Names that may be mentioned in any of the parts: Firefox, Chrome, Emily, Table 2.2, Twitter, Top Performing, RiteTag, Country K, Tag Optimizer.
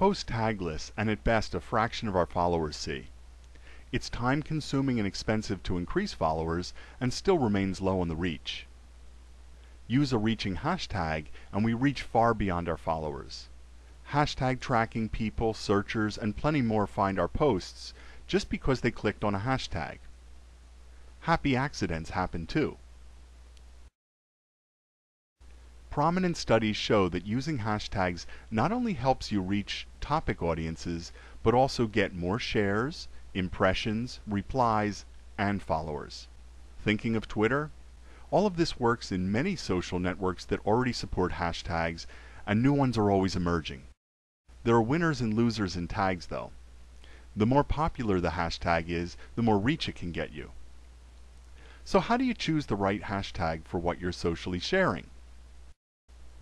post tagless and at best a fraction of our followers see. It's time consuming and expensive to increase followers and still remains low on the reach. Use a reaching hashtag and we reach far beyond our followers. Hashtag tracking people, searchers, and plenty more find our posts just because they clicked on a hashtag. Happy accidents happen too. Prominent studies show that using hashtags not only helps you reach topic audiences, but also get more shares, impressions, replies, and followers. Thinking of Twitter? All of this works in many social networks that already support hashtags, and new ones are always emerging. There are winners and losers in tags though. The more popular the hashtag is, the more reach it can get you. So how do you choose the right hashtag for what you're socially sharing?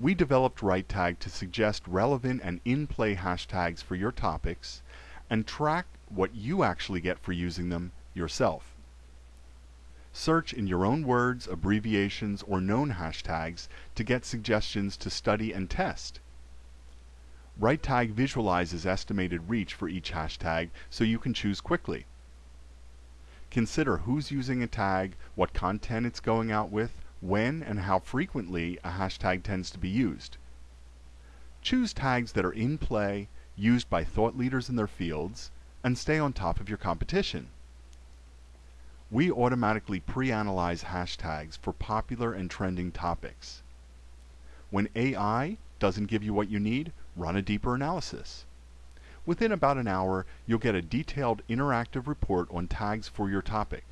We developed RiteTag to suggest relevant and in-play hashtags for your topics and track what you actually get for using them yourself. Search in your own words, abbreviations, or known hashtags to get suggestions to study and test. RiteTag visualizes estimated reach for each hashtag so you can choose quickly. Consider who's using a tag, what content it's going out with, when and how frequently a hashtag tends to be used. Choose tags that are in play, used by thought leaders in their fields, and stay on top of your competition. We automatically pre-analyze hashtags for popular and trending topics. When AI doesn't give you what you need, run a deeper analysis. Within about an hour, you'll get a detailed interactive report on tags for your topic.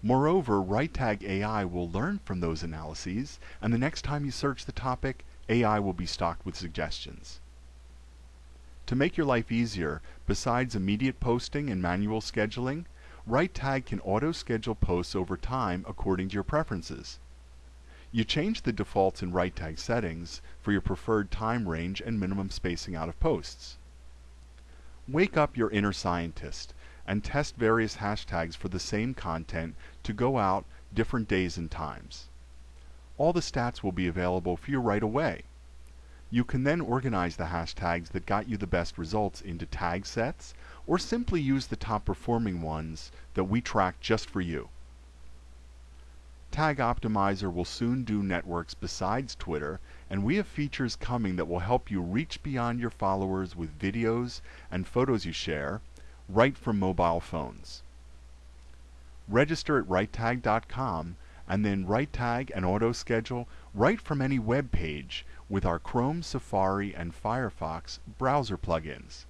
Moreover, RiteTag AI will learn from those analyses, and the next time you search the topic, AI will be stocked with suggestions. To make your life easier, besides immediate posting and manual scheduling, RiteTag can auto-schedule posts over time according to your preferences. You change the defaults in RiteTag settings for your preferred time range and minimum spacing out of posts. Wake up your inner scientist and test various hashtags for the same content to go out different days and times. All the stats will be available for you right away. You can then organize the hashtags that got you the best results into tag sets, or simply use the top performing ones that we track just for you. Tag Optimizer will soon do networks besides Twitter, and we have features coming that will help you reach beyond your followers with videos and photos you share, right from mobile phones. Register at RiteTag.com and then RiteTag and auto-schedule right from any web page with our Chrome, Safari, and Firefox browser plugins.